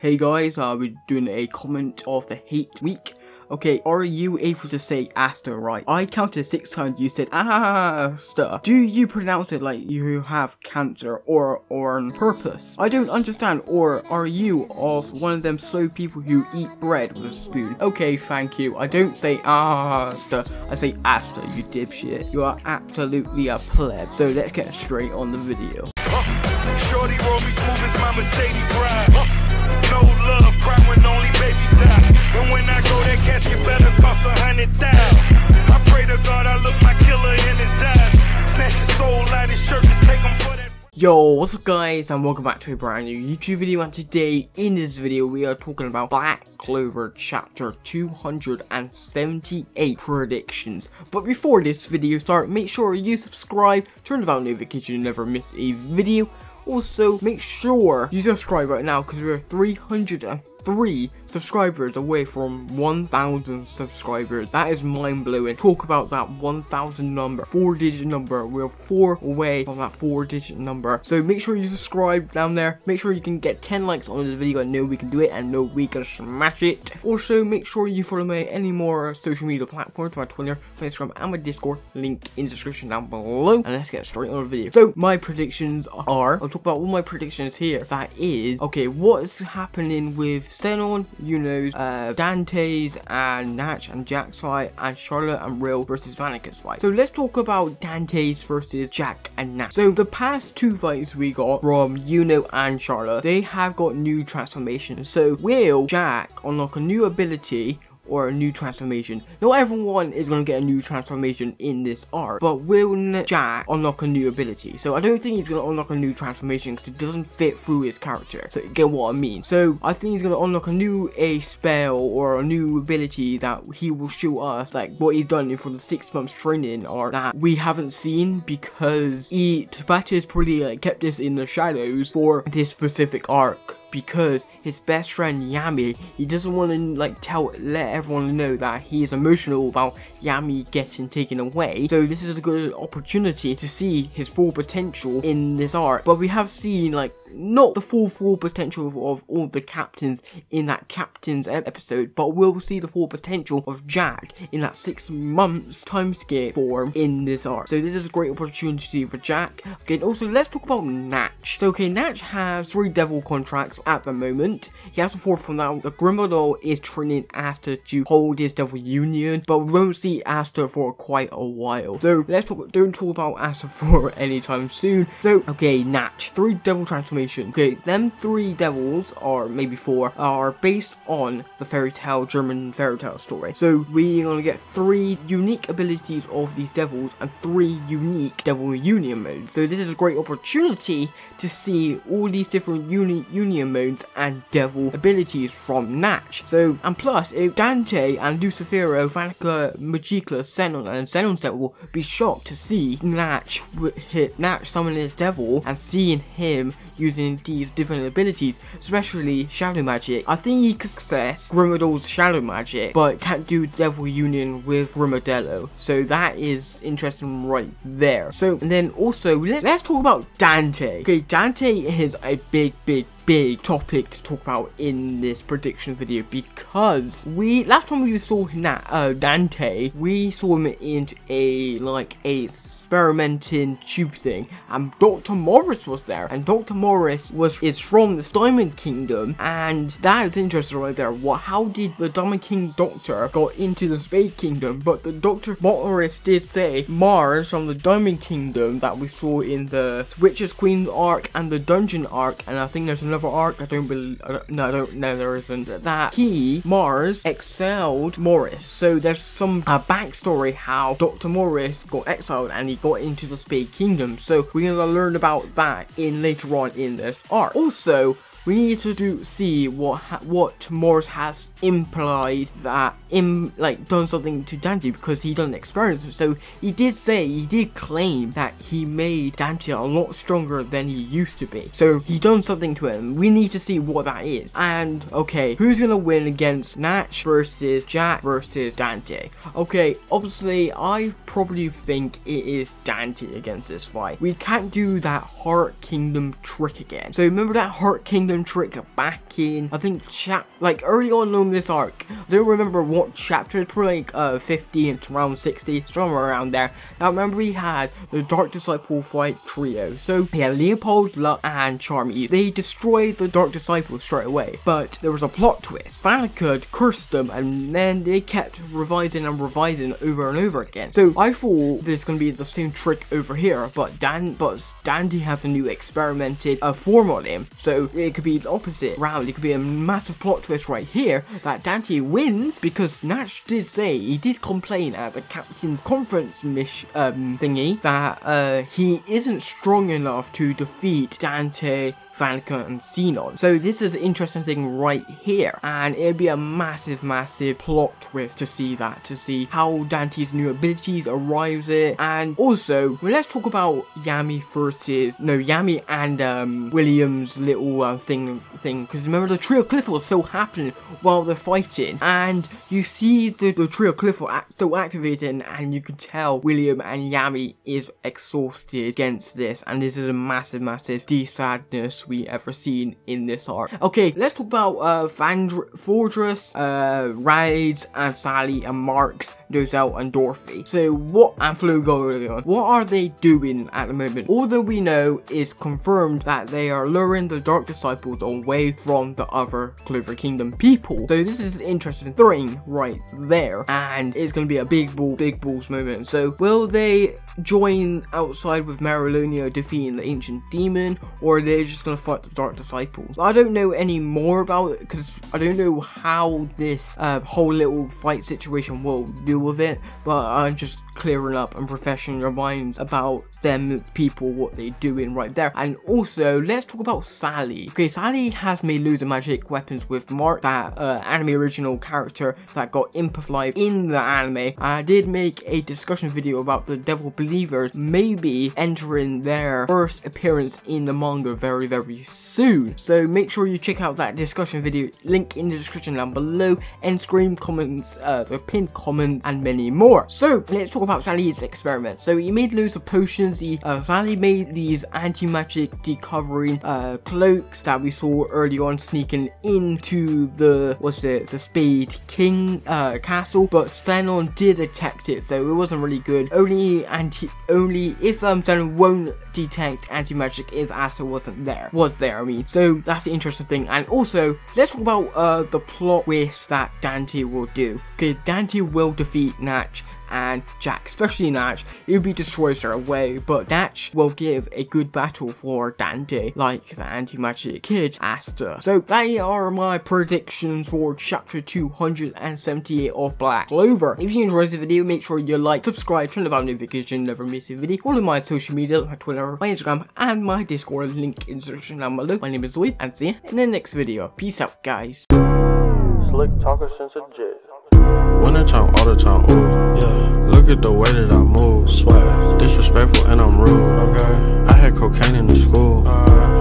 Hey guys, we're doing a comment of the hate week. Okay, are you able to say Asta right? I counted 6 times you said Asta. Do you pronounce it like you have cancer or on purpose? I don't understand, or are you of one of them slow people who eat bread with a spoon? Okay, thank you. I don't say Asta, I say Asta, you dipshit. You are absolutely a pleb. So let's get straight on the video. Shorty roll me smooth as my Mercedes ride. No love, cry when only babies die. And when I go, that casket better cost 100,000. I pray to God I look my killer in his eyes. Snatch his soul out his shirt, just take him for that. Yo, what's up guys, and welcome back to a brand new YouTube video, and today in this video we are talking about Black Clover chapter 278 predictions. But before this video starts, make sure you subscribe, turn the bell notification to never miss a video. Also, make sure you subscribe right now because we're 303 subscribers away from 1,000 subscribers. That is mind-blowing. Talk about that 1,000 number, 4-digit number. We're 4 away from that 4-digit number. So make sure you subscribe down there. Make sure you can get 10 likes on this video. I know we can do it, and know we can smash it. Also, make sure you follow me on any more social media platforms, my Twitter, my Instagram, and my Discord. Link in the description down below. And let's get straight on the video. So my predictions are, I'll talk about all my predictions here. That is, okay, what's happening with Stenon, Yuno's, Dante's, and Nacht and Jack's fight, and Charlotte and Real versus Vanica's fight. So let's talk about Dante's versus Jack and Nacht. So the past 2 fights we got from Yuno and Charlotte, they have got new transformations. So will Jack unlock a new ability or a new transformation? Not everyone is going to get a new transformation in this arc, but will Jack unlock a new ability? So I don't think he's going to unlock a new transformation because it doesn't fit through his character. So you get what I mean. So I think he's going to unlock a spell or a new ability that he will show us, like what he's done for the 6 months training arc that we haven't seen, because Tabata's probably like kept this in the shadows for this specific arc. Because his best friend Yami, he doesn't want to like let everyone know that he is emotional about Yami getting taken away. So this is a good opportunity to see his full potential in this arc. But we have seen like not the full potential of all the captains in that captain's episode, but we'll see the full potential of Jack in that 6 months time scale form in this arc. So this is a great opportunity for Jack. Okay, also let's talk about Nacht. So okay, Nacht has 3 devil contracts at the moment. He has support from that. The Grimodoro is training Asta to hold his devil union, but we won't see Asta for quite a while. So don't talk about Asta for anytime soon. So okay, Nacht, 3 devil transformations. Okay, them 3 devils, or maybe 4, are based on the fairy tale, German fairy tale story. So we're gonna get 3 unique abilities of these devils and 3 unique devil union modes. So this is a great opportunity to see all these different union modes and devil abilities from Nacht. So, and plus, if Dante and Lucifero, Vanica, Megicula, Zenon, and Zenon's devil will be shocked to see Nacht summon his devil and seeing him using these different abilities, especially shadow magic. I think he could success Grimodoro's shadow magic, but can't do devil union with Grimodoro. So that is interesting right there. So, and then also, let's talk about Dante. Okay, Dante is a big topic to talk about in this prediction video, because last time we saw Dante, we saw him in a experimenting tube thing, and Dr. Morris was there, and Dr. Morris is from the Diamond Kingdom, and that is interesting right there. How did the Diamond King Doctor got into the Space Kingdom? But the Dr. Morris did say Mars from the Diamond Kingdom that we saw in the Witch's Queen arc and the Dungeon arc, and I think there's another arc. No, there isn't. That Mars excelled Morris. So there's some backstory how Dr. Morris got exiled and he got into the Space Kingdom, so we're gonna learn about that in later on in this arc. Also, we need to see what Morris has implied that done something to Dante, because he done experiments. So he did claim that he made Dante a lot stronger than he used to be. So he done something to him. We need to see what that is. And okay, who's gonna win against Nacht versus Jack versus Dante? Okay, obviously I probably think it is Dante against this fight. We can't do that Heart Kingdom trick again. So remember that Heart Kingdom Kingdom trick back in, I think, early on this arc. I don't remember what chapter, it's probably like 15 to around 60, somewhere around there. Now, I remember he had the Dark Disciple fight trio. So, he had Leopold, Luck, and Charmy. They destroyed the Dark Disciples straight away, but there was a plot twist. Vanica had cursed them, and then they kept revising and revising over and over again. So, I thought there's going to be the same trick over here, but Dante has a new experimented form on him, so it could be the opposite round. It could be a massive plot twist right here that Dante wins, because Nash did say, he did complain at the captain's conference thingy that he isn't strong enough to defeat Dante, Vanica, and Zenon. So this is an interesting thing right here, and it'd be a massive plot twist to see that, to see how Dante's new abilities arrives it. And also, well, let's talk about Yami versus, no, Yami and William's little thing, because remember the trio clifford still happening while they're fighting, and you see the trio clifford still activating, and you can tell William and Yami is exhausted against this, and this is a massive sadness we ever seen in this arc. Okay, let's talk about Fortress, Rides, and Sally, and Marks, Nozel, and Dorothy. So what, and Flo going on, what are they doing at the moment? All that we know is confirmed that they are luring the Dark Disciples away from the other Clover Kingdom people. So this is an interesting thing right there, and it's going to be a big balls moment. So will they join outside with Marilonio defeating the ancient demon, or are they just going to fight the Dark Disciples? I don't know any more about it, because I don't know how this whole little fight situation will deal with it, but I'm just clearing up and refreshing your minds about them people, what they're doing right there. And also, let's talk about Sally. Okay, Sally has made loads of magic weapons with Mark, that anime original character that got imperflied in the anime. I did make a discussion video about the Devil Believers maybe entering their first appearance in the manga very soon. So make sure you check out that discussion video, link in the description down below, and scream comments, the pinned comments, and many more. So let's talk about Sally's experiment. So he made loads of potions. Sally made these anti-magic decovering cloaks that we saw early on sneaking into the, the Spade King castle, but Stenon did detect it, so it wasn't really good. Only if Stenon won't detect anti-magic if Asta was there, I mean. So that's the interesting thing. And also, let's talk about the plot twist that Dante will do. Okay, Dante will defeat Natch and Jack, especially Natch. He'll be destroyed straight away, but Natch will give a good battle for Dante, like the anti-magic kid Asta. So they are my predictions for chapter 278 of Black Clover. If you enjoyed the video, make sure you like, subscribe, turn the bell notification, never miss a video. All of my social media, my Twitter, my Instagram, and my Discord, link in the description down below. My name is Zoid, and see you in the next video. Peace out, guys. Slick talker since a jit. Wanna talk all the time, ooh, yeah. Look at the way that I move, swag. Disrespectful and I'm rude, okay. I had cocaine in the school,